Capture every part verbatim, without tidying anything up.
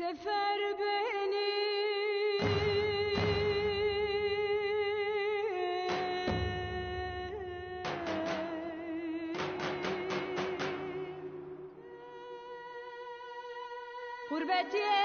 Sefer beni gurbete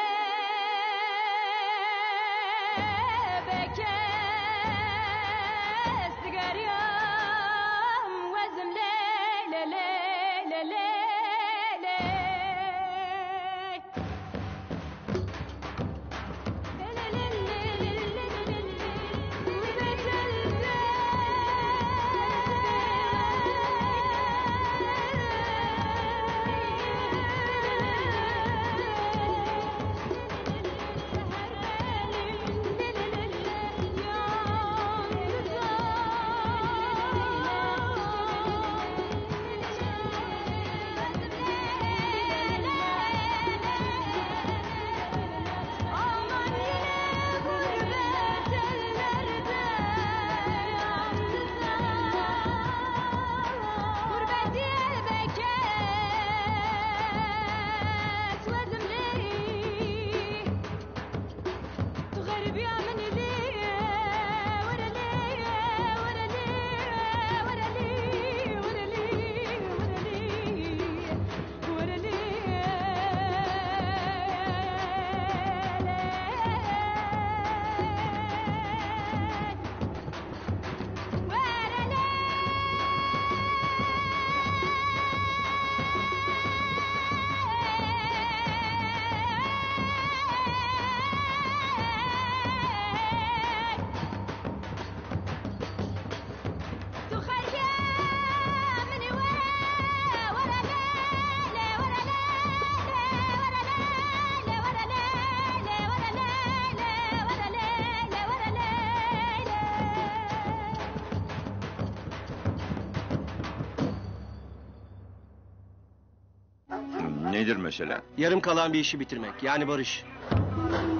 Nedir mesela? Yarım kalan bir işi bitirmek, yani barış.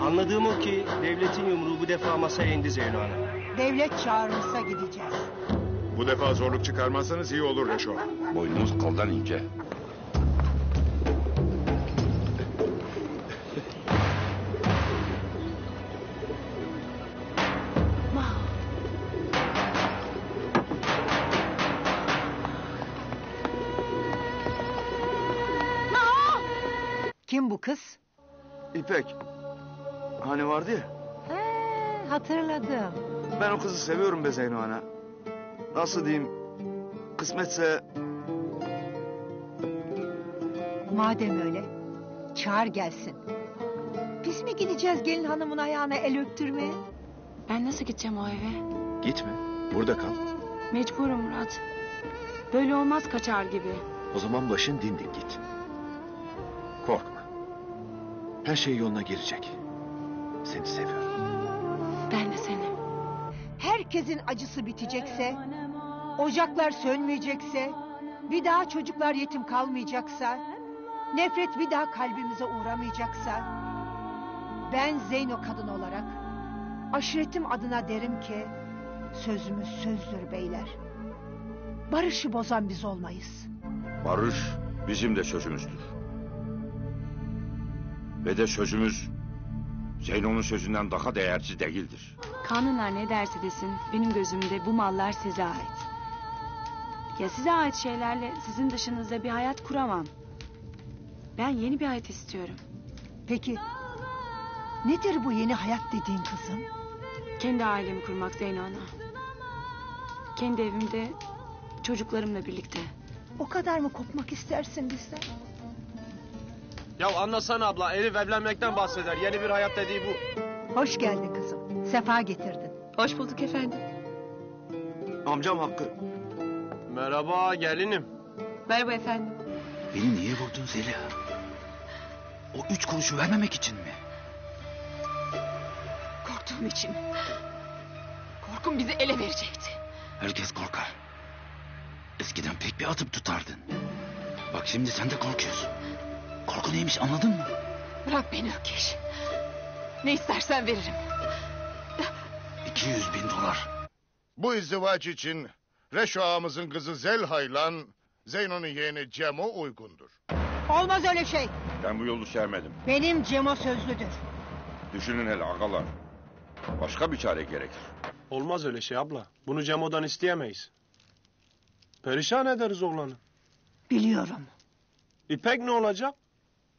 Anladığım o ki devletin yumruğu bu defa masaya indi Zeyno Hanım. Devlet çağırırsa gideceğiz. Bu defa zorluk çıkarmazsanız iyi olur Reşo. Boynumuz koldan ince. Kim bu kız? İpek. Hani vardı ya. He, hatırladım. Ben o kızı seviyorum be Zeyno ana. Nasıl diyeyim? Kısmetse... Madem öyle, çağır gelsin. Biz mi gideceğiz gelin hanımın ayağına el öptürmeye? Ben nasıl gideceğim o eve? Gitme, burada kal. Mecburum Murat. Böyle olmaz kaçar gibi. O zaman başın dimdik git. Korkma. Her şey yoluna girecek. Seni seviyorum. Ben de seni. Herkesin acısı bitecekse, ocaklar sönmeyecekse, bir daha çocuklar yetim kalmayacaksa, nefret bir daha kalbimize uğramayacaksa, ben Zeyno kadın olarak aşiretim adına derim ki sözümüz sözdür beyler. Barışı bozan biz olmayız. Barış bizim de sözümüzdür. Ve de sözümüz Zeyno'nun sözünden daha değersiz değildir. Kanunlar ne derse desin benim gözümde bu mallar size ait. Ya size ait şeylerle sizin dışınızda bir hayat kuramam. Ben yeni bir hayat istiyorum. Peki nedir bu yeni hayat dediğin kızım? Kendi ailemi kurmak Zeyno ana. Kendi evimde çocuklarımla birlikte. O kadar mı kopmak istersin bizden? Ya anlasana abla, Elif evlenmekten bahseder. Yeni bir hayat dediği bu. Hoş geldin kızım. Sefa getirdin. Hoş bulduk efendim. Amcam Hakkı. Merhaba gelinim. Merhaba efendim. Beni niye vurdun Zeliha? O üç kuruşu vermemek için mi? Korktuğum için. Korkum bizi ele verecekti. Herkes korkar. Eskiden pek bir atıp tutardın. Bak şimdi sen de korkuyorsun. Korku neymiş anladın mı? Bırak beni Ökeş. Ne istersen veririm. iki yüz bin dolar. Bu izdivaç için Reşo ağamızın kızı Zelha'yla Zeyno'nun yeğeni Cemo uygundur. Olmaz öyle şey. Ben bu yolu sevmedim. Benim Cemo sözlüdür. Düşünün hele ağalar. Başka bir çare gerekir. Olmaz öyle şey abla. Bunu Cemo'dan isteyemeyiz. Perişan ederiz oğlanı. Biliyorum. İpek ne olacak?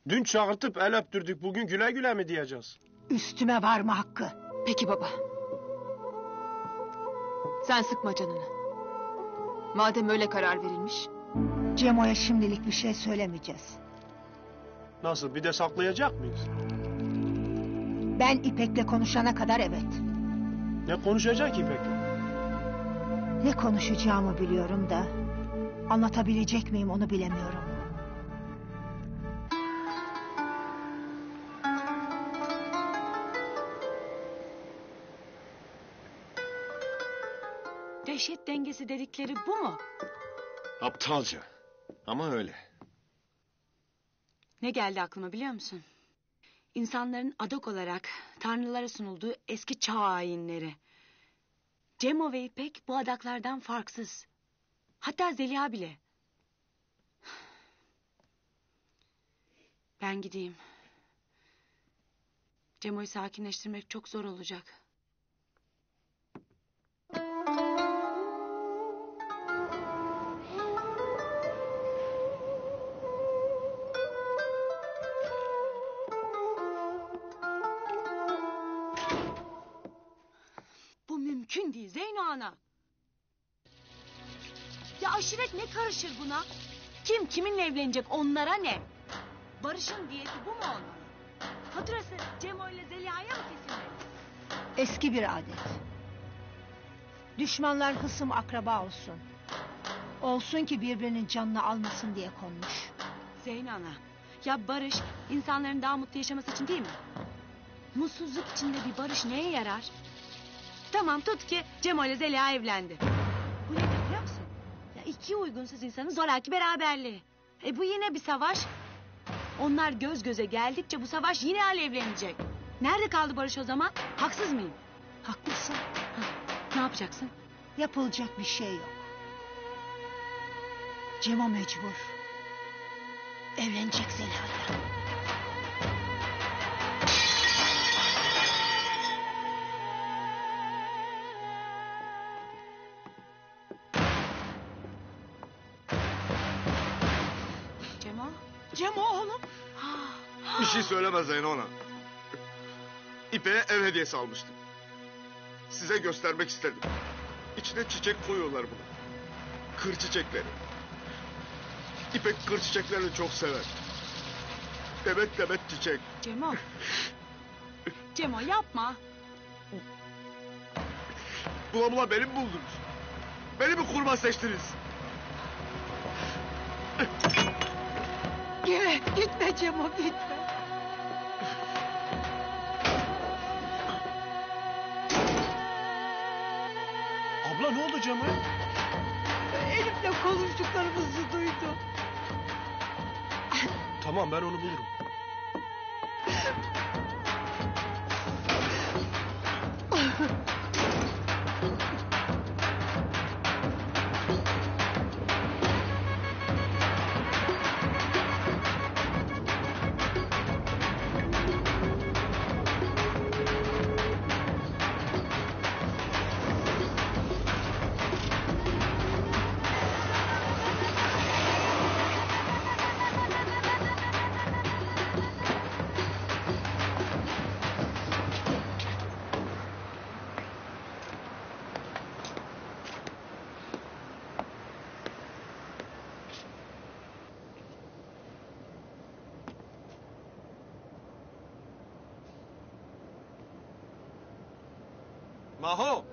Dün çağırtıp el öptürdük, bugün güle güle mi diyeceğiz? Üstüme varma Hakkı. Peki baba. Sen sıkma canını. Madem öyle karar verilmiş. Cemo'ya şimdilik bir şey söylemeyeceğiz. Nasıl, bir de saklayacak mıyız? Ben İpek'le konuşana kadar evet. Ne konuşacak İpek'le? Ne konuşacağımı biliyorum da... anlatabilecek miyim onu bilemiyorum. Dehşet dengesi dedikleri bu mu? Aptalca. Ama öyle. Ne geldi aklıma biliyor musun? İnsanların adak olarak tanrılara sunulduğu eski çağ ayinleri. Cemo ve İpek bu adaklardan farksız. Hatta Zeliha bile. Ben gideyim. Cemo'yu sakinleştirmek çok zor olacak. Bu mümkün değil Zeyno ana. Ya aşiret ne karışır buna? Kim kiminle evlenecek onlara ne? Barış'ın diyeti bu mu onun? Faturası Cemo ile Zeliha'ya mı kesildi? Eski bir adet. Düşmanlar hısım akraba olsun. Olsun ki birbirinin canını almasın diye konmuş. Zeyno ana, ya barış insanların daha mutlu yaşaması için değil mi? Mutsuzluk içinde bir barış neye yarar? Tamam tut ki Cemo ile Zeliha evlendi. Bu ne biliyor musun? Ya iki uygunsuz insanın zoraki beraberliği. E bu yine bir savaş. Onlar göz göze geldikçe bu savaş yine alevlenecek. Nerede kaldı barış o zaman? Haksız mıyım? Haklısın. Ha, ne yapacaksın? Yapılacak bir şey yok. Cemo mecbur. Evlenecek Zeliha'yla. Cemo oğlum. Bir şey söylemez Zeyno ona. İpek'e ev hediyesi almıştım. Size göstermek istedim. İçine çiçek koyuyorlar bunu. Kır çiçekleri. İpek kır çiçeklerini çok sever. Demet demet çiçek. Cemo. Cemo yapma. Bula bula beni mi buldunuz? Beni mi kurban seçtiniz? Gitme, gitme Cemo, gitme. Abla ne oldu Cemo'ya? Elif'le konuştuklarımızı duydu. Tamam, ben onu bulurum. Maho,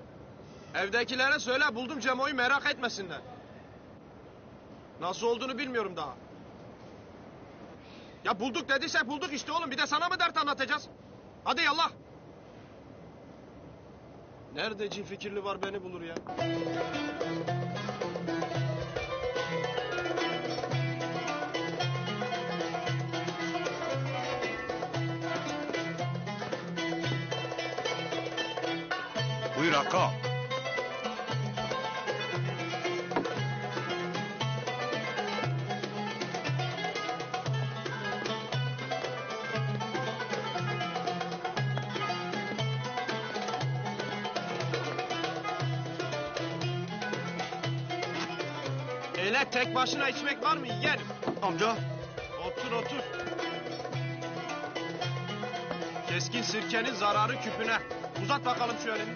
evdekilere söyle buldum Cemo'yu merak etmesinler. Nasıl olduğunu bilmiyorum daha. Ya bulduk dediyse bulduk işte oğlum, bir de sana mı dert anlatacağız? Hadi yallah. Nerede cin fikirli var beni bulur ya. Buyur Hakkı. Hele tek başına içmek var mı yeğen? Amca. Otur otur. Keskin sirkenin zararı küpüne. Uzat bakalım şu elini.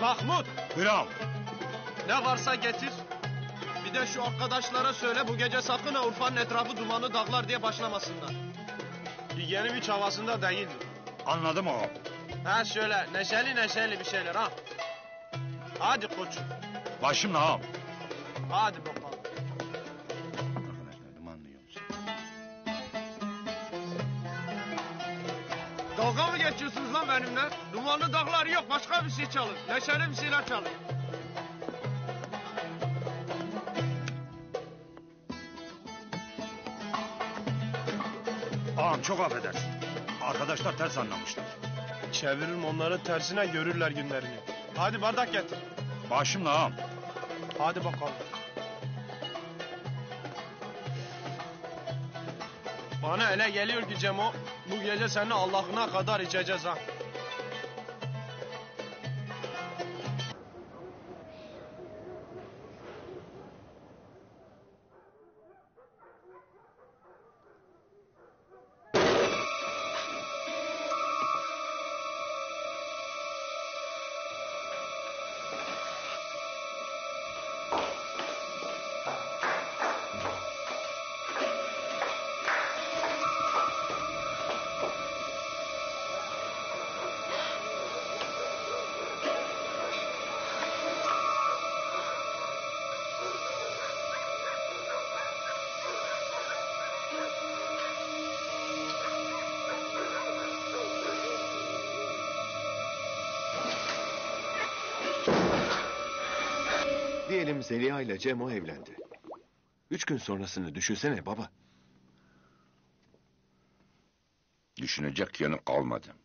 Mahmut. Bilal. Ne varsa getir. Bir de şu arkadaşlara söyle bu gece sakın ha Urfa'nın etrafı dumanlı dağlar diye başlamasınlar. Yeni bir havasında değildi. Anladım o. Ha şöyle neşeli neşeli bir şeyler ha. Hadi koçum. Başımla ağam. Hadi bakalım. Dalga mı geçiyorsunuz lan benimle? Dumanlı dağlar yok başka bir şey çalın. Neşeli bir şeyler çalın. Ağam çok affedersin. Arkadaşlar ters anlamışlar. Çeviririm onları tersine görürler günlerini. Hadi bardak getir. Başımla ağam. Hadi bakalım. Bana ele geliyor ki Cemo. Bu gece seninle Allah'ına kadar içeceğiz ha. Diyelim Zeliha ile Cemo evlendi. Üç gün sonrasını düşünsene baba. Düşünecek yanı kalmadı.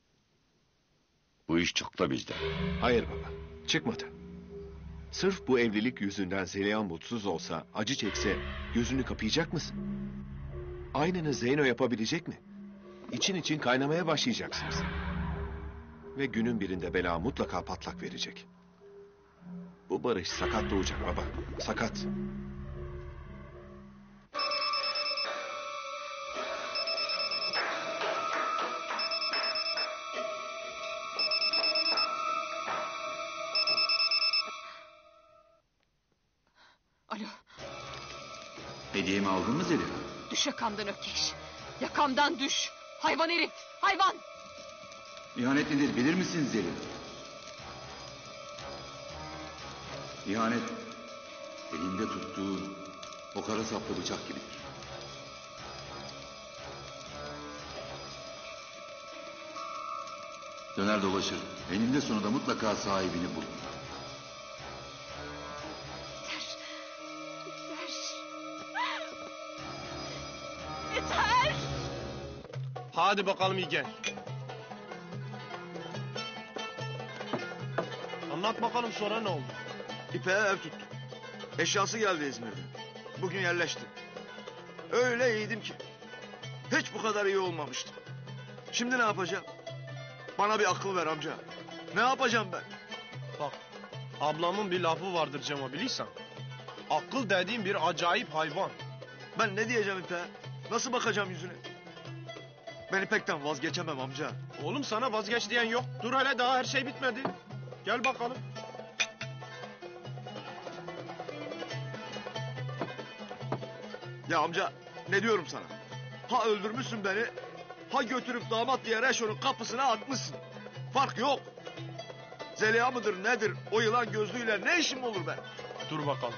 Bu iş çıktı bizden. Hayır baba, çıkmadı. Sırf bu evlilik yüzünden Zeliha mutsuz olsa, acı çekse gözünü kapayacak mısın? Aynını Zeyno yapabilecek mi? İçin için kaynamaya başlayacaksınız. Ve günün birinde bela mutlaka patlak verecek. Bu barış sakat doğacak baba, sakat. Alo. Hediyemi aldın mı Zeliha? Düş yakamdan ökeş. Yakamdan düş. Hayvan herif, hayvan. İhanet nedir bilir misin Zeliha? İhanet, elinde tuttuğu o kara saplı bıçak gibidir. Döner dolaşır, eninde sonunda mutlaka sahibini bulur. Yeter! Yeter! Yeter! Hadi bakalım İlgen. Anlat bakalım sonra ne oldu? İpek'e ev tuttum. Eşyası geldi İzmir'den. Bugün yerleşti. Öyle iyiydim ki. Hiç bu kadar iyi olmamıştım. Şimdi ne yapacağım? Bana bir akıl ver amca. Ne yapacağım ben? Bak, ablamın bir lafı vardır Cemo bilirsen. Akıl dediğim bir acayip hayvan. Ben ne diyeceğim İpek'e? Nasıl bakacağım yüzüne? Ben İpek'ten vazgeçemem amca. Oğlum sana vazgeç diyen yok. Dur hele daha her şey bitmedi. Gel bakalım. Ya amca ne diyorum sana? Ha öldürmüşsün beni, ha götürüp damat diye Reşo'nun kapısına atmışsın. Fark yok. Zeliha mıdır nedir o yılan gözlüğüyle ne işim olur ben? Dur bakalım.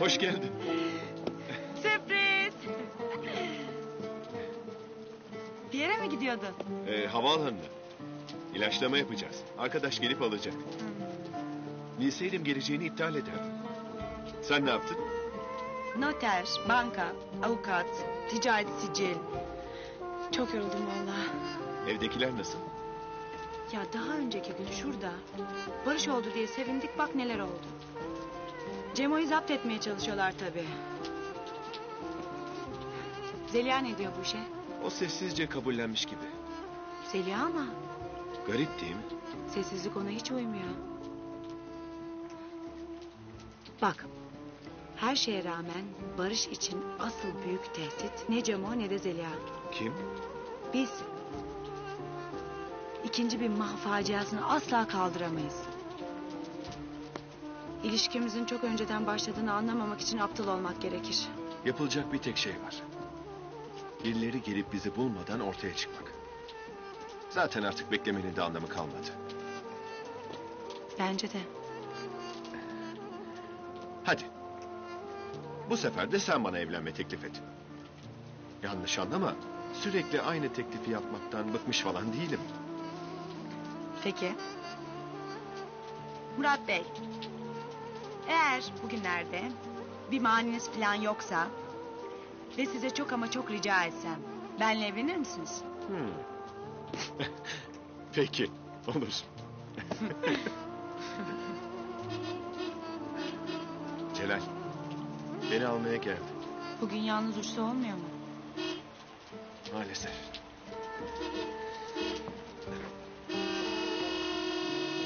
Hoş geldin. Sürpriz. Bir yere mi gidiyordun? Ee, havaalanına. İlaçlama yapacağız. Arkadaş gelip alacak. Bilseydim geleceğini iptal ederdim. Sen ne yaptın? noter, banka, avukat, ticaret sicil. Çok yoruldum vallahi. Evdekiler nasıl? Ya daha önceki gün şurada barış oldu diye sevindik, bak neler oldu. Cemo'yu zapt etmeye çalışıyorlar tabii. Zeliha ne diyor bu işe? O sessizce kabullenmiş gibi. Zeliha ama. Garip değil mi? Sessizlik ona hiç uymuyor. Bak, her şeye rağmen barış için asıl büyük tehdit ne Cemo ne de Zeliha. Kim? Biz. İkinci bir mahfaciasını asla kaldıramayız. İlişkimizin çok önceden başladığını anlamamak için aptal olmak gerekir. Yapılacak bir tek şey var. Birileri gelip bizi bulmadan ortaya çıkmak. Zaten artık beklemenin de anlamı kalmadı. Bence de. Hadi. Bu sefer de sen bana evlenme teklif et. Yanlış anlama. Sürekli aynı teklifi yapmaktan bıkmış falan değilim. Peki. Murat Bey. Eğer bugünlerde bir maniniz falan yoksa ve size çok ama çok rica etsem, benle evlenir misiniz? Hmm. Peki, olur. Celal, beni almaya geldi. Bugün yalnız uçsa olmuyor mu? Maalesef.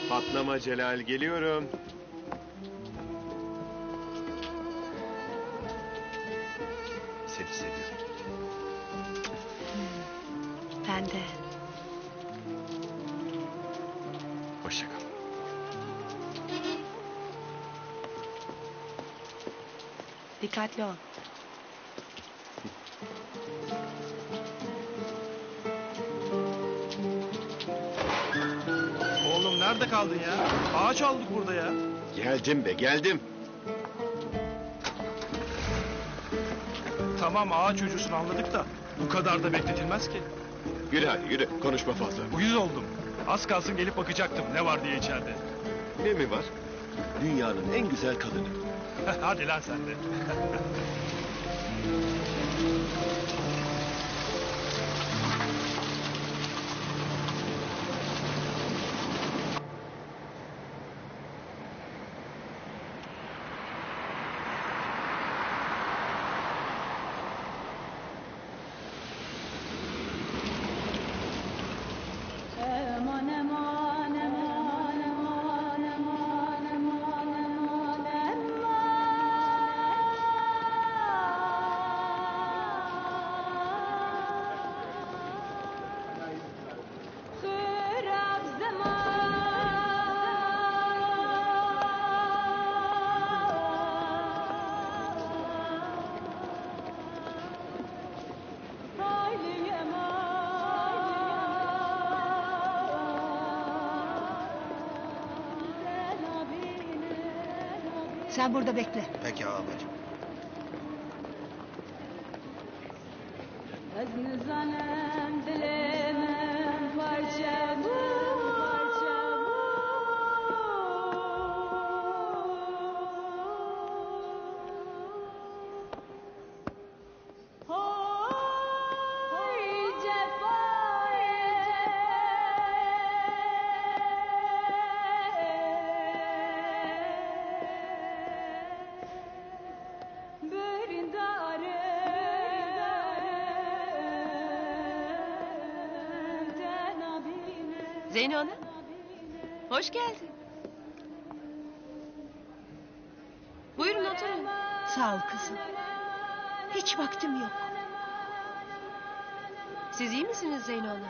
Patlama Celal, geliyorum. Seni seviyorum. Ben de. Hoşça kal. Dikkatli ol. Oğlum nerede kaldın ya? Ağaç aldık burada ya. Geldim be, geldim. Tamam, ağaç çocuğusun anladık da bu kadar da bekletilmez ki. Yürü hadi yürü, konuşma fazla. Uyuz oldum. Az kalsın gelip bakacaktım ne var diye içeride. Ne mi var? Dünyanın en güzel kadını. Hadi lan sen de. Sen burada bekle. Peki ağabeyciğim. Zeyno Hanım, hoş geldin. Buyurun oturun. Sağ ol kızım. Hiç vaktim yok. Siz iyi misiniz Zeyno Hanım?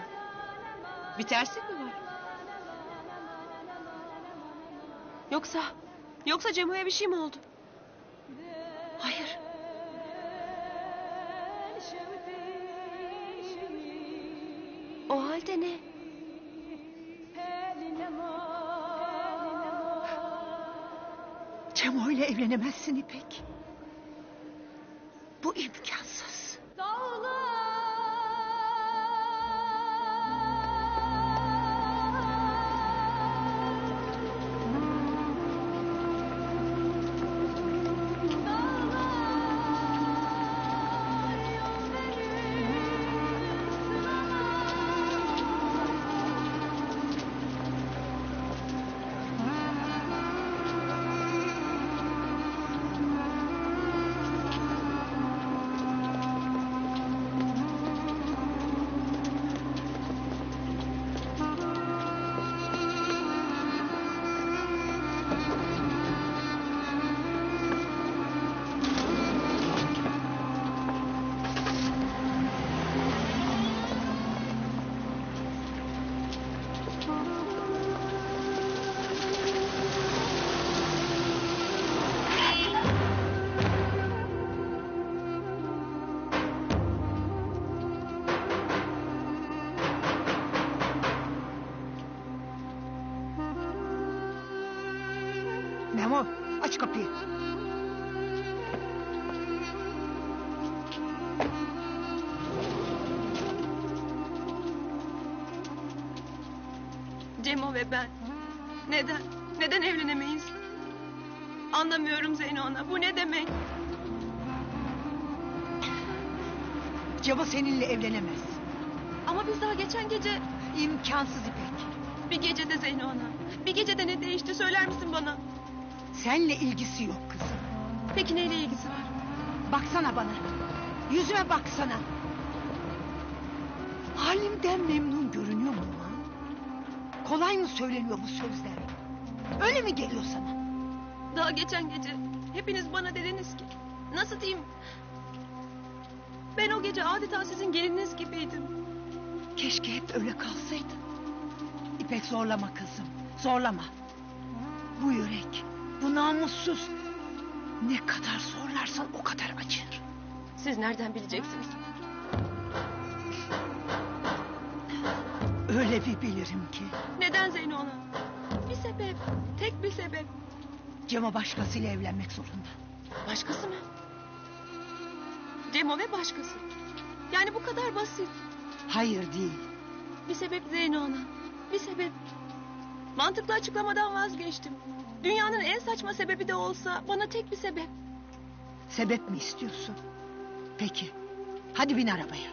Bir terslik mi var? Yoksa, yoksa Cemo'ya bir şey mi oldu? Hayır. O halde ne? Cemo ile evlenemezsin İpek. Bu imkansız. Memo, aç kapıyı. Cemo ve ben. Neden? Neden evlenemeyiz? Anlamıyorum Zeyno Hanım. Bu ne demek? Cemo seninle evlenemez. Ama biz daha geçen gece... İmkansız İpek. Bir gecede Zeyno Hanım. Bir gecede ne değişti söyler misin bana? Seninle ilgisi yok kızım. Peki neyle ilgisi var? Baksana bana. Yüzüme baksana. Halimden memnun görünüyor mu? Kolay mı söyleniyor bu sözler? Öyle mi geliyor sana? Daha geçen gece hepiniz bana dediniz ki... Nasıl diyeyim? Ben o gece adeta sizin gelininiz gibiydim. Keşke hep öyle kalsaydı. İpek zorlama kızım, zorlama. Bu yürek, bu namussuz... Ne kadar zorlarsan o kadar acır. Siz nereden bileceksiniz? Öyle bir bilirim ki. Neden Zeyno Hanım? Bir sebep, tek bir sebep. Cemo başkasıyla evlenmek zorunda. Başkası mı? Cemo ve başkası. Yani bu kadar basit. Hayır değil. Bir sebep Zeyno Hanım. Bir sebep. Mantıklı açıklamadan vazgeçtim. Dünyanın en saçma sebebi de olsa bana tek bir sebep. Sebep mi istiyorsun? Peki. Hadi bin arabaya.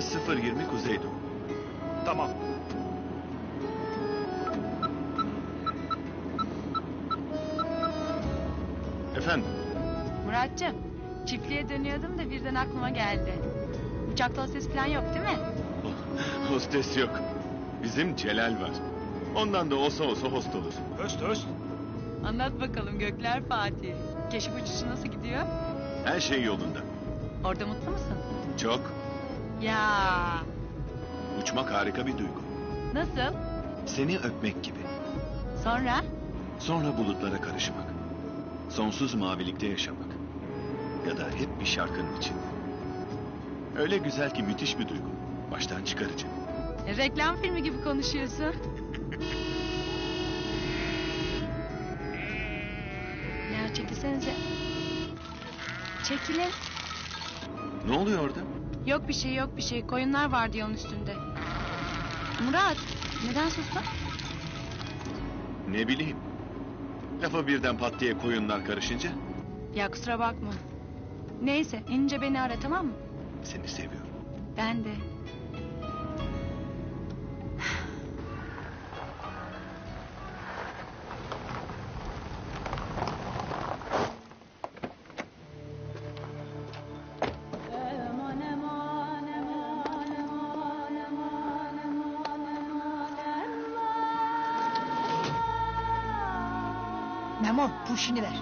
sıfır yirmi Kuzeydoğu. Tamam. Efendim? Muratcığım, çiftliğe dönüyordum da birden aklıma geldi. Uçakta hostes falan yok değil mi? Oh, hostes yok. Bizim Celal var. Ondan da olsa olsa host olur. Host host. Anlat bakalım Gökler Fatih. Keşif uçuşu nasıl gidiyor? Her şey yolunda. Orada mutlu musun? Çok. Ya. Uçmak harika bir duygu. Nasıl? Seni öpmek gibi. Sonra? Sonra bulutlara karışmak. Sonsuz mavilikte yaşamak. Ya da hep bir şarkının içinde. Öyle güzel ki müthiş bir duygu. Baştan çıkarıcı. E, reklam filmi gibi konuşuyorsun. Ya çekilsenize. Çekilin. Ne oluyor orada? Yok bir şey, yok bir şey. Koyunlar var diye onun üstünde. Murat, neden sustun? Ne bileyim. Lafa birden pat diye koyunlar karışınca. Ya kusura bakma. Neyse, inince beni ara, tamam mı? Seni seviyorum. Ben de. Memo, kurşunu ver.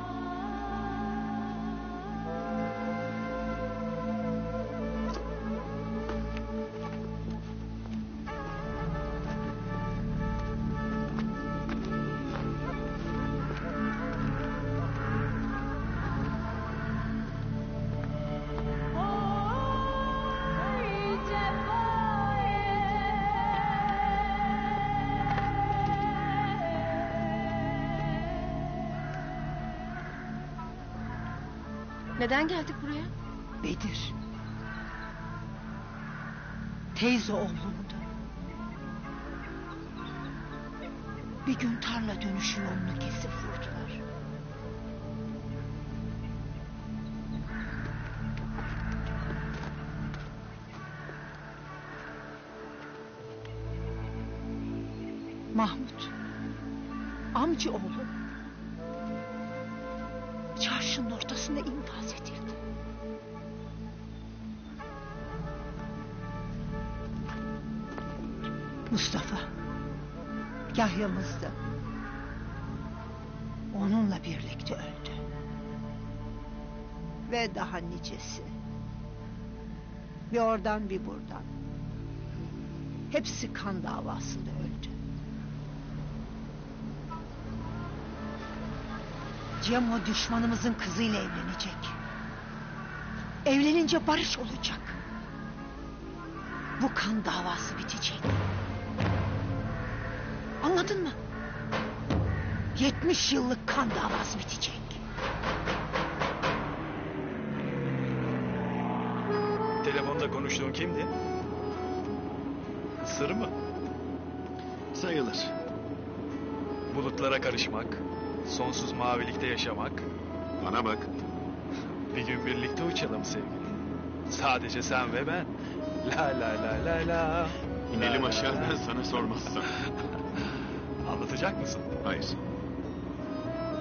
Neden geldik buraya? Bedir. Teyze oğlumdu. Bir gün tarla dönüşü yolunu kesip vurdular. Mahmut, amca oğlu, çarşının ortasında infaz edildi. Mustafa, Yahya'mızdı. Onunla birlikte öldü. Ve daha nicesi. Bir oradan bir buradan. Hepsi kan davasında öldü. Cemo düşmanımızın kızıyla evlenecek. Evlenince barış olacak. Bu kan davası bitecek. Anladın mı? Yetmiş yıllık kan davası bitecek. Telefonda konuştuğun kimdi? Sır mı? Sayılır. Bulutlara karışmak, sonsuz mavilikte yaşamak. Bana bak. Bir gün birlikte uçalım sevgilim. Sadece sen ve ben. La la la la la. İnelim la, aşağı la. Ben sana sormazsam. Anlatacak mısın? Hayır.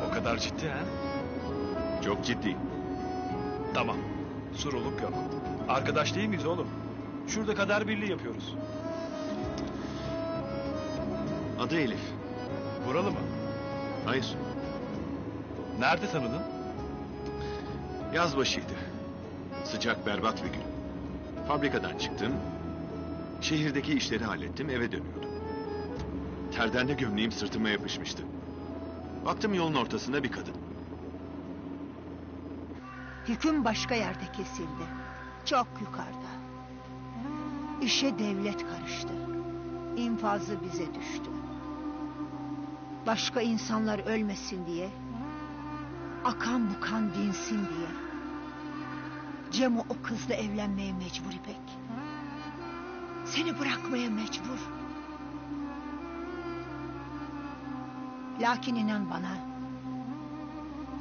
O kadar ciddi ha? Çok ciddi. Tamam. Suruluk yok. Arkadaş değil miyiz oğlum? Şurada kadar birliği yapıyoruz. Adı Elif. Buralı mı? Hayır. Nerede tanıdın? Yaz başıydı. Sıcak berbat bir gün. Fabrikadan çıktım. Şehirdeki işleri hallettim, eve dönüyordum. Terden de gömleğim sırtıma yapışmıştı. Baktım yolun ortasında bir kadın. Hüküm başka yerde kesildi. Çok yukarıda. İşe devlet karıştı. İnfazı bize düştü. Başka insanlar ölmesin diye, akan bukan dinsin diye Cemo o kızla evlenmeye mecbur İpek. Seni bırakmaya mecbur. Lakin inan bana,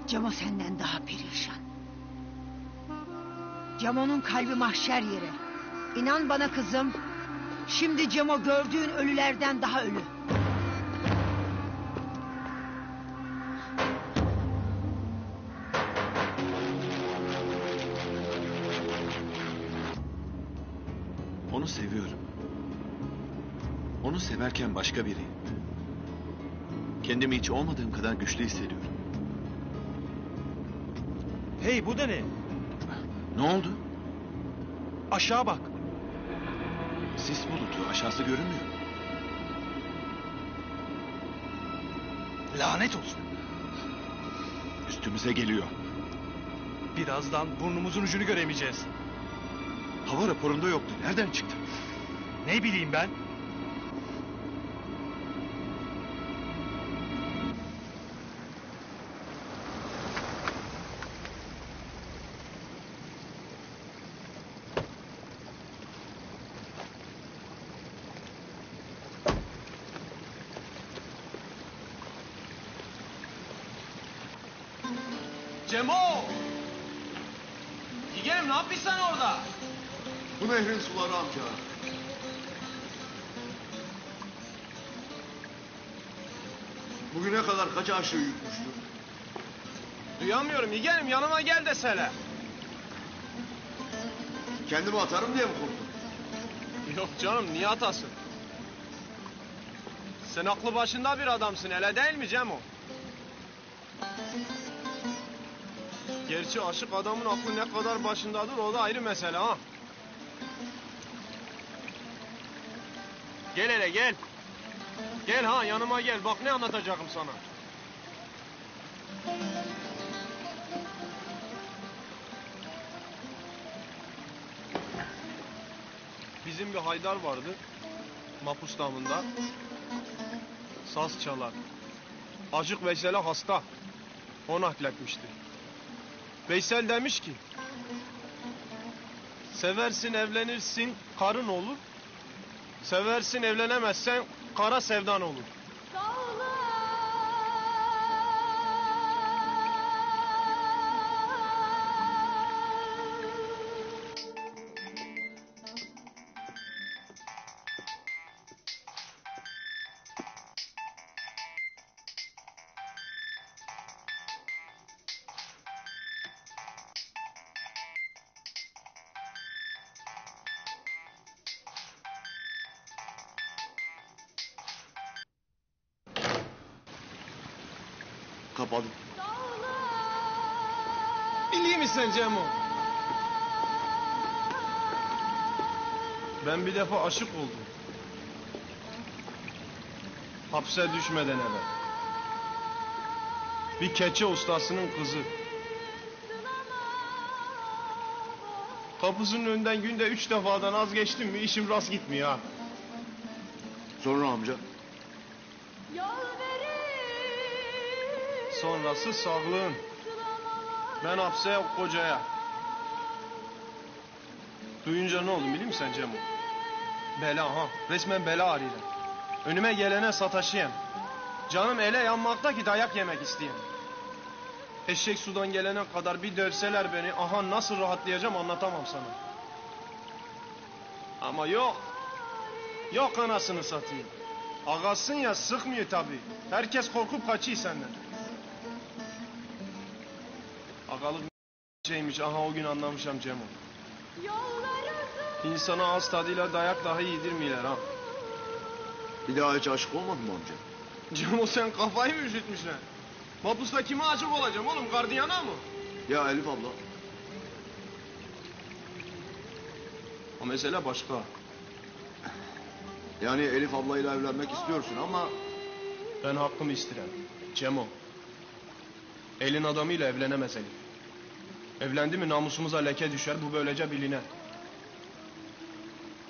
Cemo senden daha perişan. Cemo'nun kalbi mahşer yeri. İnan bana kızım, şimdi Cemo gördüğün ölülerden daha ölü. Onu seviyorum. Onu severken başka biri. Kendimi hiç olmadığım kadar güçlü hissediyorum. Hey, bu da ne? Ne oldu? Aşağı bak. Sis bulutu, aşağısı görünmüyor. Lanet olsun. Üstümüze geliyor. Birazdan burnumuzun ucunu göremeyeceğiz. Hava raporunda yoktu. Nereden çıktı? Ne bileyim ben? Cemo! Yiğenim, ne yapıyorsun sen orada? Bu nehrin suları amca. Bugüne kadar kaç aşığı yutmuştur? Duyamıyorum Yiğenim, yanıma gel desene. Kendimi atarım diye mi korktun? Yok canım, niye atasın? Sen aklı başında bir adamsın, hele değil mi Cemo? Gerçi aşık adamın aklı ne kadar başındadır, o da ayrı mesele ha. Gel hele gel. Gel ha, yanıma gel, bak ne anlatacağım sana. Bizim bir haydar vardı, Mapus damında. Saz çalar. Aşık vesile hasta. Onu nakletmişti. Veysel demiş ki, seversin evlenirsin karın olur, seversin evlenemezsen kara sevdan olur. Kapalı. İyi misin Cemo? Ben bir defa aşık oldum. Hapse düşmeden evvel. Bir keçe ustasının kızı. Kapısının önünden günde üç defadan az geçtim mi işim rast gitmiyor ha. Sonra amca? Sonrası sağlığın. Ben hapse, kocaya. Duyunca ne oldu biliyor musun sen Cemo? Bela ha. Resmen bela arıyla. Önüme gelene sataşıyem. Canım ele yanmakta ki dayak yemek isteyem. Eşek sudan gelene kadar bir dövseler beni. Aha nasıl rahatlayacağım anlatamam sana. Ama yok. Yok anasını satayım. Ağasın ya sıkmıyor tabii. Herkes korkup kaçıyor senden. Akalık şeymiş, aha o gün anlamışam Cemo. İnsana az tadıyla dayak dahi yedirmiyorlar ha. Bir daha hiç aşık olmadın mı amca? Cemo sen kafayı mı üşütmüşler? Mapusta kime aşık olacağım oğlum, gardiyana mı? Ya Elif abla. O mesele başka. Yani Elif ablayla evlenmek istiyorsun ama... Ben hakkımı isterim Cemo. Elin adamıyla evlenemez Elif. Evlendi mi namusumuza leke düşer, bu böylece biline.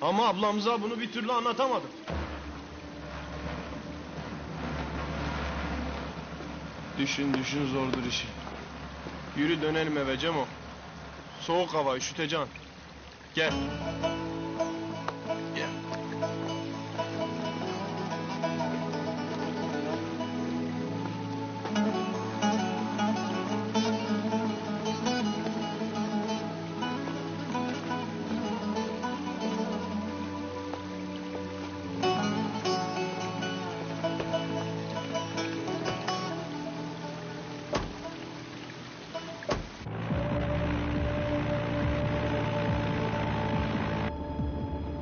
Ama ablamıza bunu bir türlü anlatamadım. Düşün düşün zordur işi. Yürü dönelim eve Cemo. Soğuk hava üşüteceksin. Gel. Gel.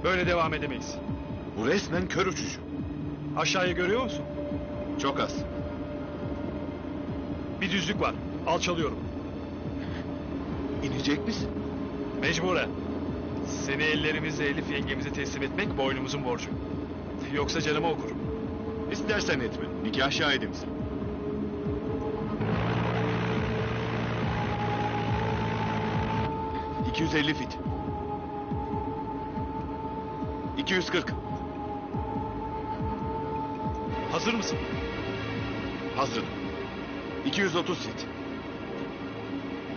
Böyle devam edemeyiz. Bu resmen kör uçuşu. Aşağıyı görüyor musun? Çok az. Bir düzlük var. Alçalıyorum. İnecek misin? Mecburen. Seni ellerimizle Elif yengemize teslim etmek boynumuzun borcu. Yoksa canıma okurum. İstersen etme. Nikah şahidimsin. iki yüz elli fit. iki yüz kırk. Hazır mısın? Hazırım. iki yüz otuz fit.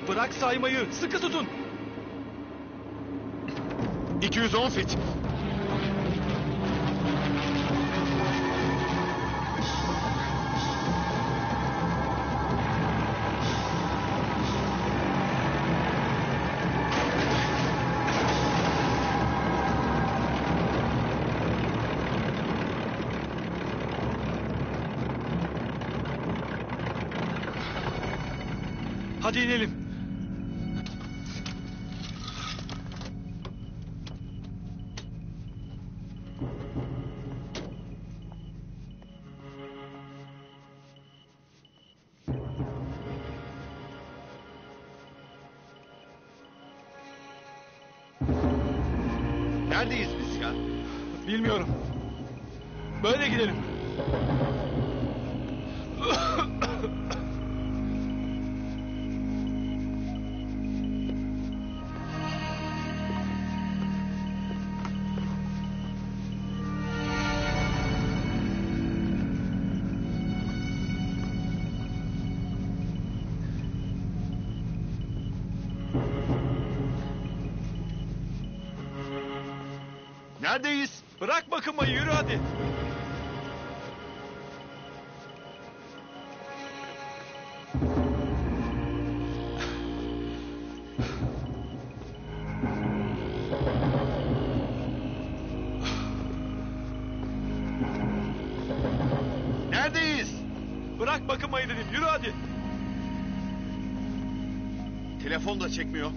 Bırak saymayı, sıkı tutun. iki yüz on fit. Hadi inelim. Neredeyiz biz ya? Bilmiyorum. Böyle gidelim. Neredeyiz? Bırak bakınmayı, yürü hadi. Neredeyiz? Bırak bakınmayı dedim, yürü hadi. Telefon da çekmiyor.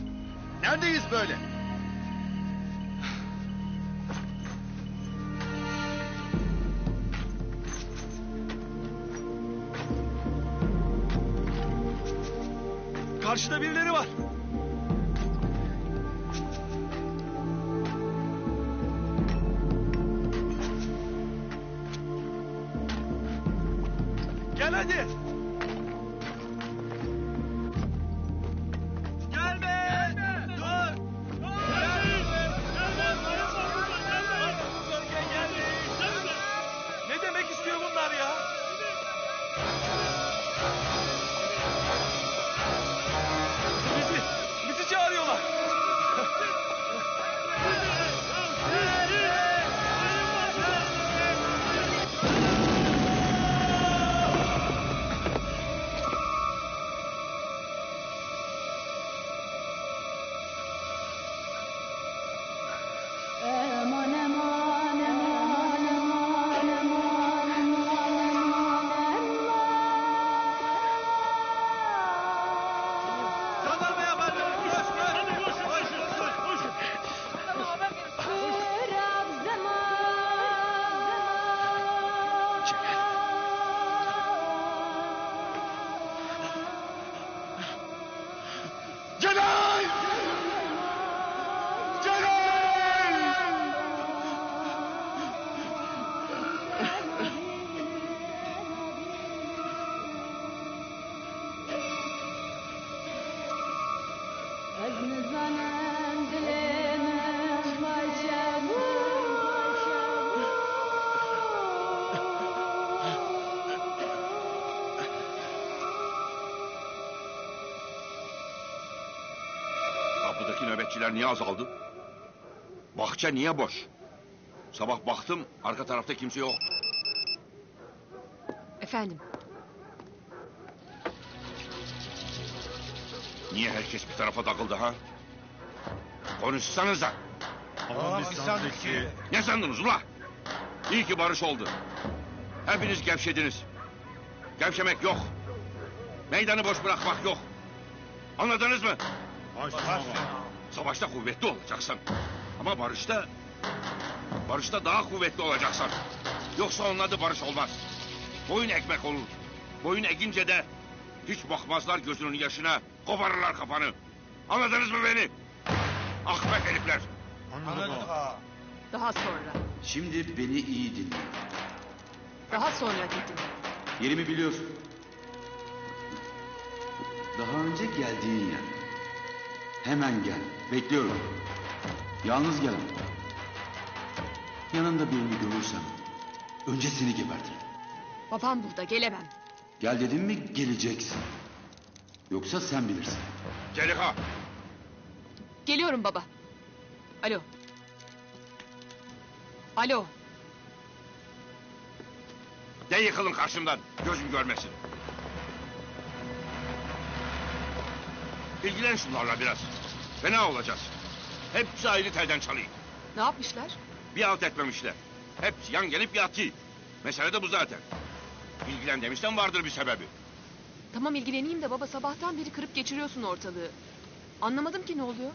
Neredeyiz böyle? Karşıda birileri var. Gel hadi. Nöbetçiler niye azaldı? Bahçe niye boş? Sabah baktım, arka tarafta kimse yok. Efendim? Niye herkes bir tarafa takıldı ha? Konuşsanıza! Ama biz sandık ki... Ne sandınız ula? İyi ki barış oldu. Hepiniz gevşediniz. Gevşemek yok. Meydanı boş bırakmak yok. Anladınız mı? Baş, baş, baş. Savaşta kuvvetli olacaksın. Ama barışta... Barışta daha kuvvetli olacaksın. Yoksa onun adı barış olmaz. Boyun ekmek olur. Boyun egince de... Hiç bakmazlar gözünün yaşına. Koparırlar kafanı. Anladınız mı beni? Akbet herifler. Anladım. Daha sonra. Şimdi beni iyi dinle. Daha sonra dedim. Yerimi biliyorsun. Daha önce geldiğin yer. Hemen gel. Bekliyorum. Yalnız gel. Yanında birini görürsem önce seni gebertirim. Babam burada, gelemem. Gel dedim mi geleceksin. Yoksa sen bilirsin. Zeliha. Geliyorum baba. Alo. Alo. De yıkılın karşımdan. Gözüm görmesin. İlgilen şunlarla biraz. Fena olacağız. Hepsi ayrı telden çalayım. Ne yapmışlar? Biat etmemişler. Hepsi yan gelip yatıyor. Mesele de bu zaten. İlgilen demişten vardır bir sebebi. Tamam ilgileneyim de baba, sabahtan beri kırıp geçiriyorsun ortalığı. Anlamadım ki ne oluyor?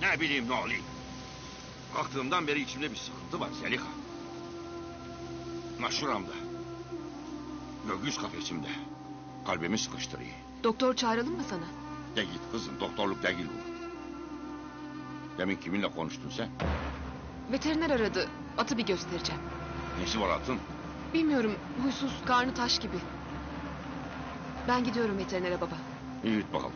Ne bileyim ne oluyor. Kalktığımdan beri içimde bir sıkıntı var Zeliha. Maşuramda. Göğüs kafesimde. Kalbimi sıkıştırıyor. Doktor çağıralım mı sana? Değil kızım, doktorluk değil bu. Demin kiminle konuştun sen? Veteriner aradı, atı bir göstereceğim. Nesi var atın? Bilmiyorum, huysuz, karnı taş gibi. Ben gidiyorum veterinere baba. İyi git bakalım.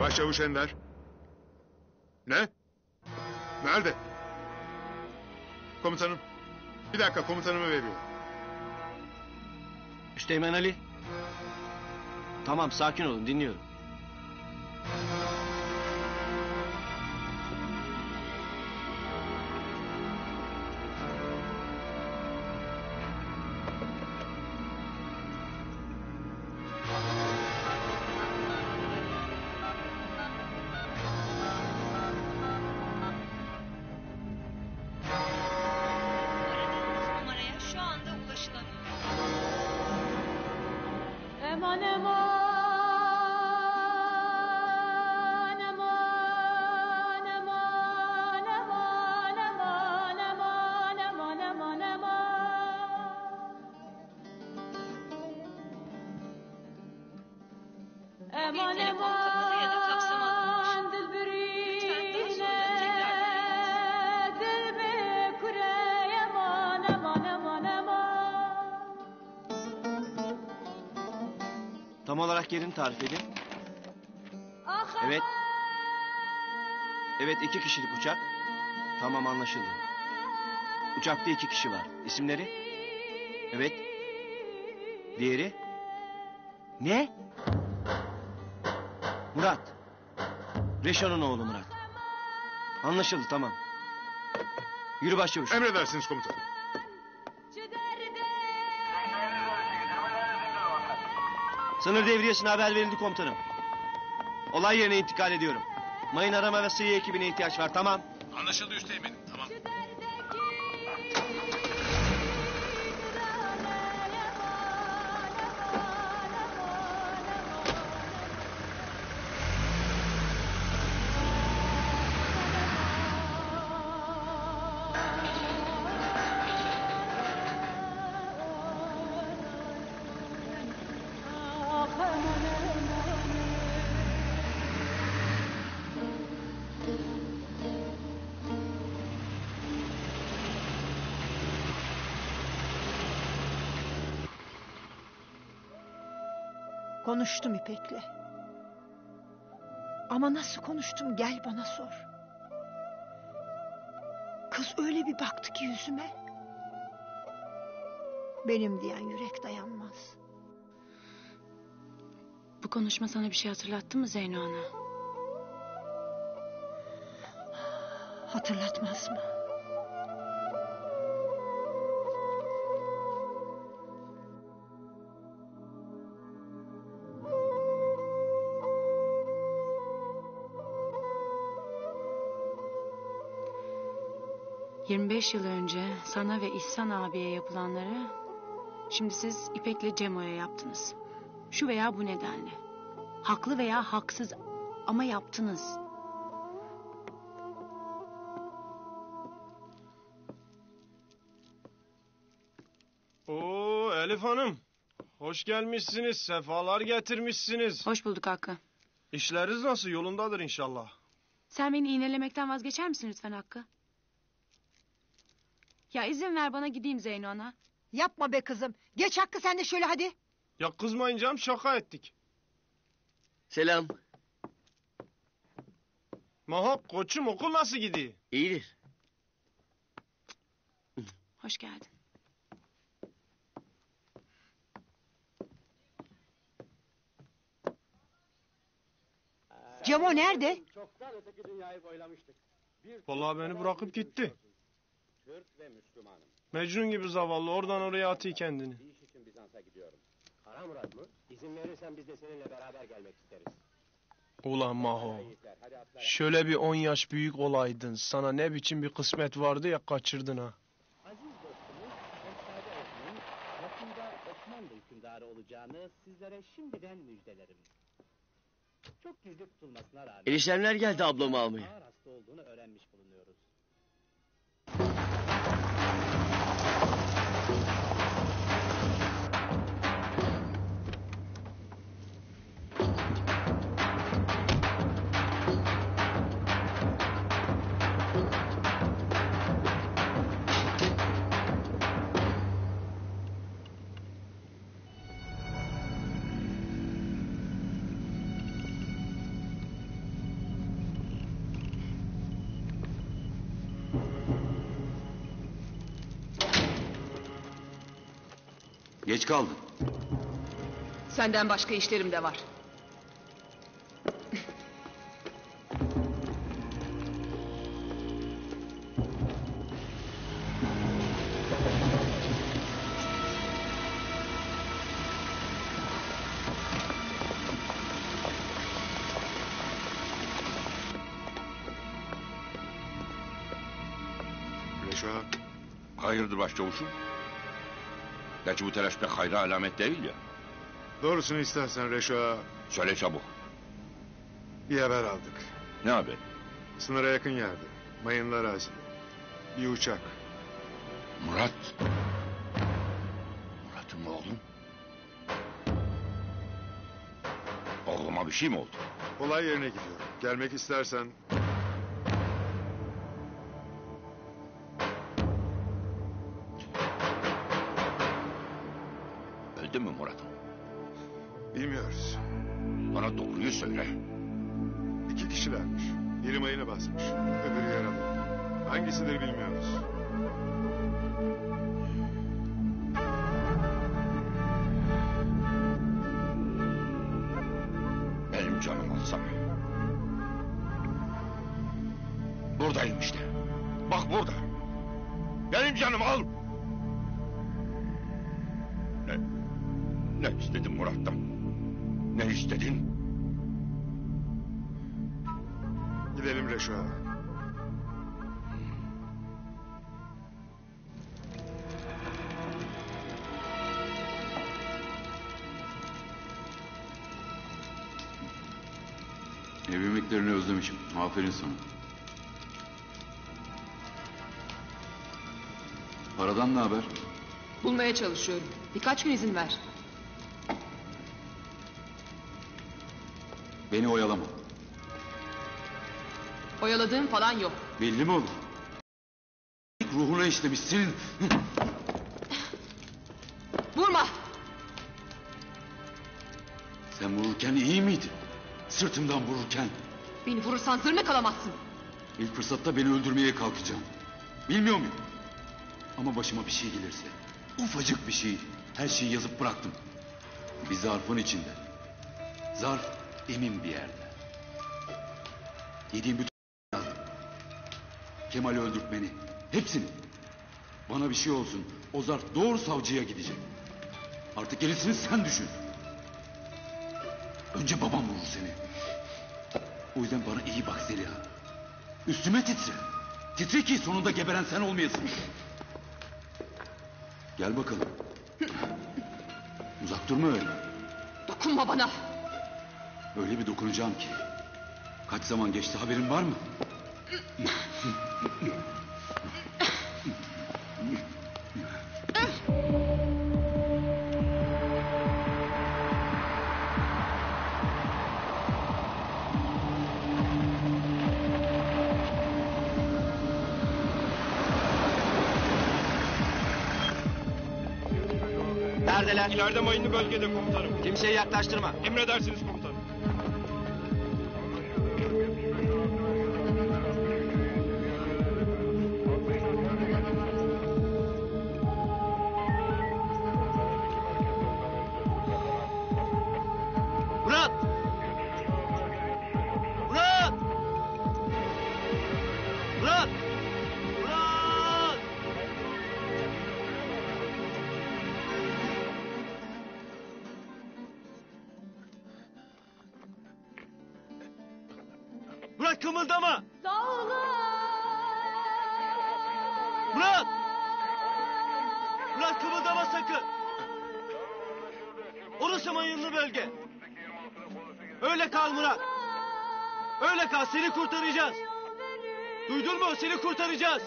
Başçavuş Enver. Ne? Nerede? Komutanım. Bir dakika, komutanımı veriyorum. Üsteğmen Ali. Tamam, sakin olun, dinliyorum. Tam olarak yerini tarif edin. Evet. Evet, iki kişilik uçak. Tamam, anlaşıldı. Uçakta iki kişi var. İsimleri? Evet. Diğeri? Ne? Murat. Reşo'nun oğlu Murat. Anlaşıldı, tamam. Yürü başçavuş. Emredersiniz komutanım. Sınır devriyesine haber verildi komutanım. Olay yerine intikal ediyorum. Mayın arama ve sıhhiye ekibine ihtiyaç var, tamam. Anlaşıldı üsteğmenim, tamam. Konuştum İpek'le. Ama nasıl konuştum, gel bana sor. Kız öyle bir baktı ki yüzüme. Benim diyen yürek dayanmaz. Bu konuşma sana bir şey hatırlattı mı Zeyno Hanım? Hatırlatmaz mı? yirmi beş yıl önce sana ve İhsan abiye yapılanları şimdi siz İpek'le Cemo'ya yaptınız. Şu veya bu nedenle. Haklı veya haksız ama yaptınız. Oo Elif Hanım. Hoş gelmişsiniz. Sefalar getirmişsiniz. Hoş bulduk Hakkı. İşleriniz nasıl? Yolundadır inşallah. Sen beni iğnelemekten vazgeçer misin lütfen Hakkı? Ya izin ver bana gideyim Zeyno Ana. Yapma be kızım. Geç Hakkı sen de şöyle hadi. Ya kızmayın canım, şaka ettik. Selam. Mahap koçum, okul nasıl gidiyor? İyidir. Hoş geldin. Cemo nerede? Çoktan öteki dünyayı boylamıştık. Vallahi beni bırakıp gitti. Türk ve Müslümanım. Mecnun gibi zavallı, oradan oraya atıyor kendini. Bir iş için Bizans'a gidiyorum. Kara Murat mı? İzin verirsen biz de seninle beraber gelmek isteriz. Ulan Maho, şöyle bir on yaş büyük olaydın, sana ne biçim bir kısmet vardı ya, kaçırdın ha. Aziz dostumuz, Efsane Osman'ın yakında Osmanlı hükümdarı olacağını sizlere şimdiden müjdelerim. Çok gizli tutulmasına rağmen... Erişenler geldi ablamı almaya. ...ağır hasta olduğunu öğrenmiş bulunuyoruz. Geç kaldın. Senden başka işlerim de var. Hayırdır başçavuşum? Gerçi bu telaş pek hayra alamet değil ya. Doğrusunu istersen Reşo. Söyle çabuk. Bir haber aldık. Ne haber? Sınıra yakın yerde, mayınlı arazi. Bir uçak. Murat. Murat'ım oğlum. Oğluma bir şey mi oldu? Olay yerine gidiyorum. Gelmek istersen... Değil mi Murat'ım? Bilmiyoruz. Bana doğruyu söyle. İki kişilermiş. Biri mayını basmış, öbürü yaralı. Hangisidir bilmiyoruz. Benim canım olsam. Buradayım işte. Bak burada. Benim canım al. Ne istedin Murat'tan? Ne istedin? Gidelim Reşo. Ev yemeklerini özlemişim. Aferin sana. Paradan ne haber? Bulmaya çalışıyorum. Birkaç gün izin ver. Beni oyalama. Oyaladığım falan yok. Belli mi olur? Ruhuna işlemiş senin. Vurma! Sen vururken iyi miydin? Sırtımdan vururken. Beni vurursan zırnık alamazsın. İlk fırsatta beni öldürmeye kalkacağım. Bilmiyor muyum? Ama başıma bir şey gelirse. Ufacık bir şey. Her şeyi yazıp bıraktım. Bir zarfın içinde. Zarf emin bir yerde. Yediğim bütün lazım. Kemal'i öldürtmeni. Hepsini. Bana bir şey olsun. O zarf doğru savcıya gidecek. Artık gerisini sen düşün. Önce babam vurur seni. O yüzden bana iyi bak Zeliha. Üstüme titre. Titre ki sonunda geberen sen olmayasın. Gel bakalım. Uzak durma öyle. Dokunma bana. Öyle bir dokunacağım ki. Kaç zaman geçti haberin var mı? Neredeler? İleride mayınlı bölgede komutanım. Kimseyi yaklaştırma. Emredersiniz komutanım. Kımıldama! Murat! Murat kımıldama sakın! Orası mayınlı bölge. Öyle kal Murat. Öyle kal, seni kurtaracağız. Duydun mu? Seni kurtaracağız.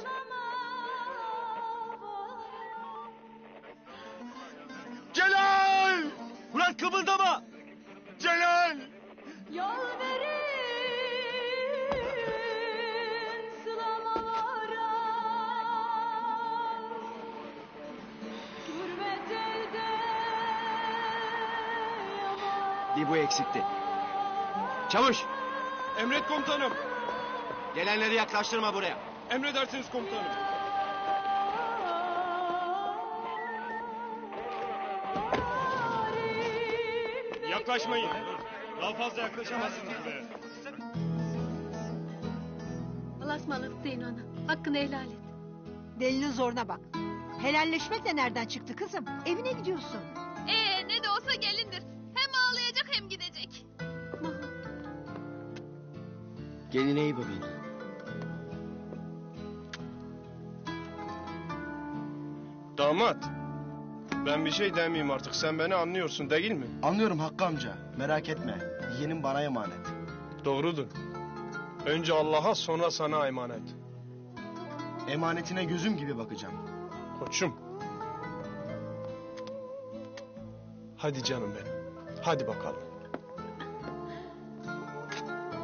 Celal! Murat kımıldama! Celal! Yol verin! Bir bu eksikti. Çavuş. Emret komutanım. Gelenleri yaklaştırma buraya. Emredersiniz komutanım. yaklaşmayın. Daha fazla yaklaşamazsınız be. Allah'a ısmarladık Zeyno Hanım. Hakkını helal et. Delinin zoruna bak. Helalleşmek de nereden çıktı kızım? Evine gidiyorsun. Ee, ne de olsa gelindir. Hem ağlayacak hem gidecek. Geline iyi bakın. Damat. Ben bir şey demeyeyim artık. Sen beni anlıyorsun değil mi? Anlıyorum Hakkı amca. Merak etme. Yeğenim bana emanet. Doğrudur. Önce Allah'a sonra sana emanet. Emanetine gözüm gibi bakacağım. Koçum. Hadi canım benim. Hadi bakalım.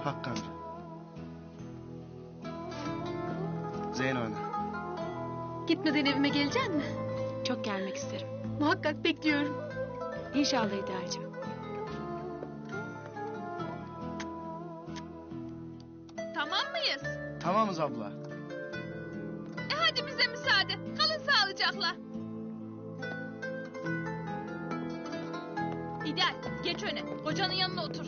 Hakkı amca. Zeyno Hanım. Gitmeden evime gelecek mi? Çok gelmek isterim. Muhakkak bekliyorum. İnşallah Eda'cığım. Tamam mıyız? Tamamız abla. E hadi bize müsaade. Kalın sağlıcakla. İdal, geç öne. Kocanın yanına otur.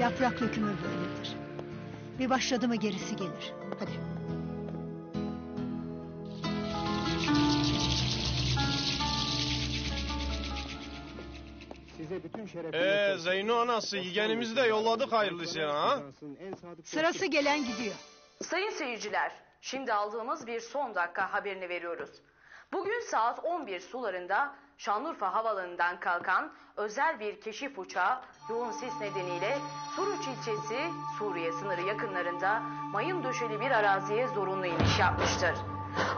Yaprak dökümü böyledir. Bir başladı mı gerisi gelir. Hadi. Size bütün şerefini... Ee, Zeyno anası yeğenimizi de yolladık hayırlısıyla ha? Sırası gelen gidiyor. Sayın seyirciler, şimdi aldığımız bir son dakika haberini veriyoruz. Bugün saat on bir sularında Şanlıurfa Havalanı'ndan kalkan özel bir keşif uçağı yoğun sis nedeniyle Suruç ilçesi Suriye sınırı yakınlarında mayın döşeli bir araziye zorunlu iniş yapmıştır.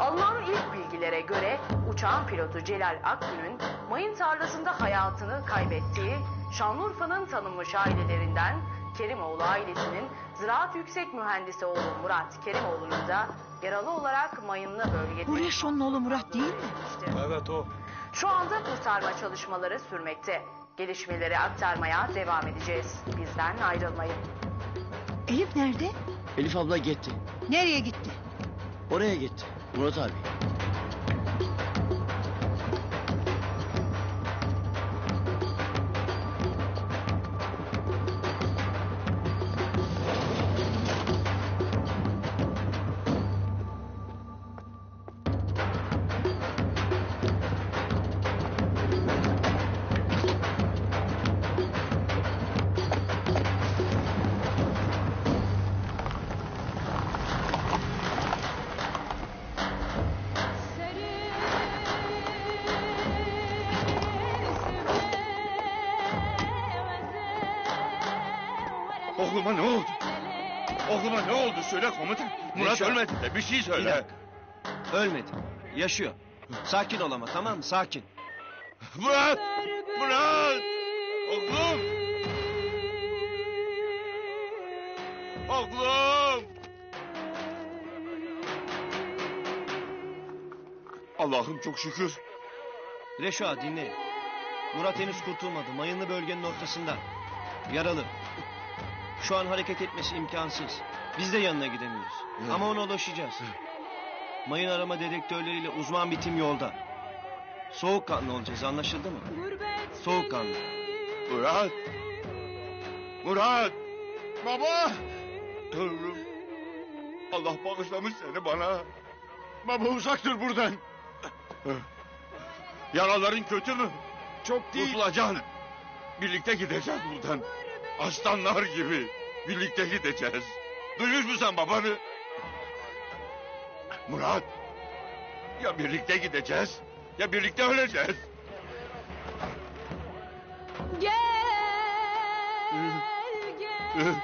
Alınan ilk bilgilere göre uçağın pilotu Celal Akgün'ün mayın tarlasında hayatını kaybettiği, Şanlıurfa'nın tanınmış ailelerinden Kerimoğlu ailesinin ziraat yüksek mühendisi oğlu Murat Kerimoğlu'nun da yaralı olarak mayınlı bölgede... Bu Reşo'nun oğlu Murat değil mi? Evet o. Şu anda kurtarma çalışmaları sürmekte. Gelişmeleri aktarmaya devam edeceğiz. Bizden ayrılmayın. Elif nerede? Elif abla gitti. Nereye gitti? Oraya gitti. Murat abi. Oğluma ne oldu? Oğluma ne oldu? Söyle komutan. Murat ölmedi de bir şey söyle. Bir dakika. Ölmedi. Yaşıyor. Sakin ol ama tamam mı? Sakin. Murat! Murat! Oğlum! Oğlum! Allah'ım çok şükür. Reşo dinle. Murat henüz kurtulmadı. Mayınlı bölgenin ortasında. Yaralı. Şu an hareket etmesi imkansız. Biz de yanına gidemiyoruz. Hı. Ama ona ulaşacağız. Hı. Mayın arama dedektörleriyle uzman bir tim yolda. Soğukkanlı olacağız, anlaşıldı mı? Soğukkanlı. Murat! Murat! Baba! Tanrım! Allah bağışlamış seni bana. Baba uzak dur buradan. Yaraların kötü mü? Çok değil. Kurtulacaksın. Birlikte gideceğiz buradan. Aslanlar gibi birlikte gideceğiz. Duymuş musun sen babanı? Murat. Ya birlikte gideceğiz ya birlikte öleceğiz. Gel gel.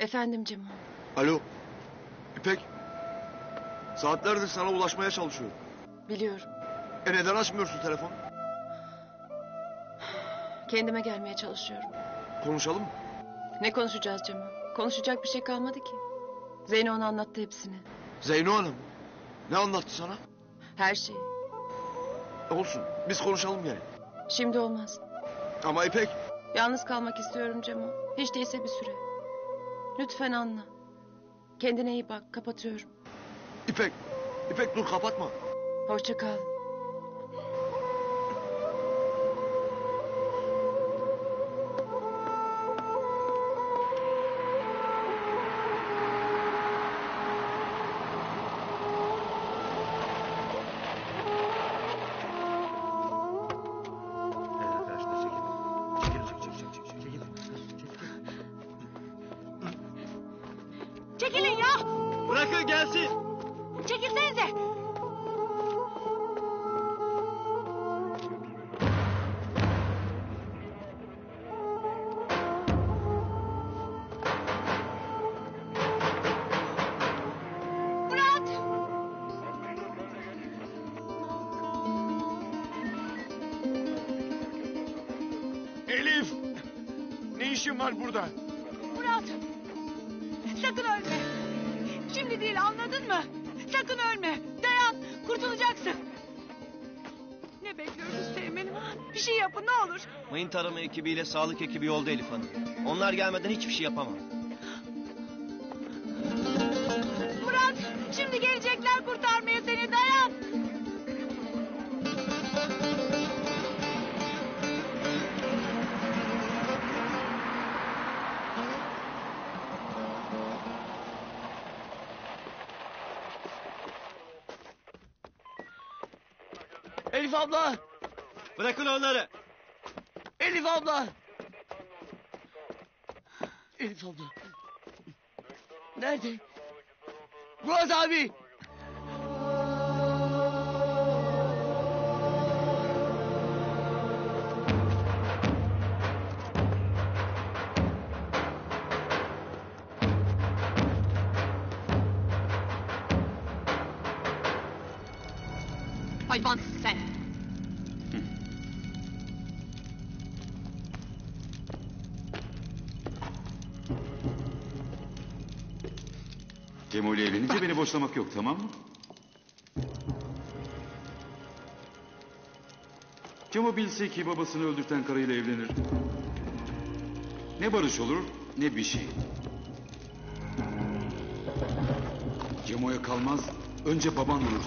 Efendim Cemo. Alo. İpek. Saatlerdir sana ulaşmaya çalışıyorum. Biliyorum. E neden açmıyorsun telefonu? Kendime gelmeye çalışıyorum. Konuşalım mı? Ne konuşacağız Cemal? Konuşacak bir şey kalmadı ki. Zeyno ona anlattı hepsini. Zeyno Hanım? Ne anlattı sana? Her şeyi. Olsun, biz konuşalım yani. Şimdi olmaz. Ama İpek... Yalnız kalmak istiyorum Cemal. Hiç değilse bir süre. Lütfen anla. Kendine iyi bak, kapatıyorum. İpek, İpek dur kapatma. Hoşça kal. Var burada. Murat, sakın ölme. Şimdi değil, anladın mı? Sakın ölme. Dayan, kurtulacaksın. Ne bekliyoruz Teğmen'im? Bir şey yapın ne olur. Mayın tarama ekibiyle sağlık ekibi yolda Elif Hanım. Onlar gelmeden hiçbir şey yapamam. Murat, şimdi gelecekler kurtarmaya seni. Dayan. Elif abla! Bırakın onları! Elif abla! Elif abla! Nerede? Murat abi! Hayvan sen! Cemo'yla evlenince beni boşlamak yok, tamam mı? Cemo bilse ki babasını öldürten karıyla evlenir. Ne barış olur, ne bir şey. Cemo'ya kalmaz, önce baban vurur.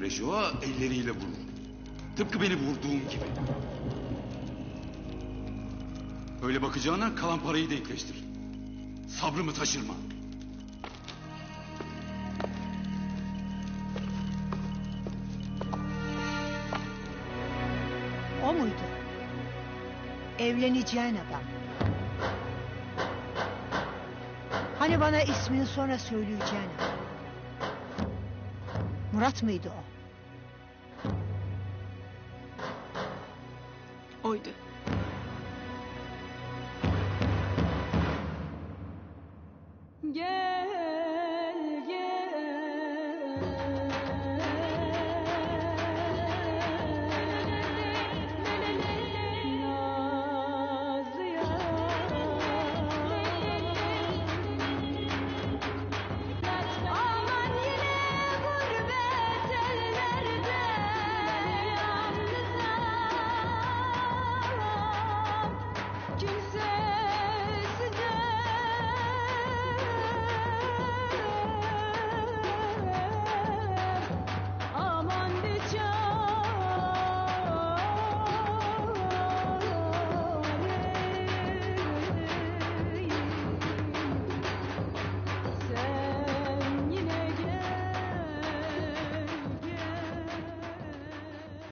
Reşo'a elleriyle vurur. Tıpkı beni vurduğum gibi. Öyle bakacağına kalan parayı denkleştir. Sabrımı taşırma. O muydu? Evleneceğin adam. Hani bana ismini sonra söyleyeceğin adam. Murat mıydı o? Oydu. Yeah.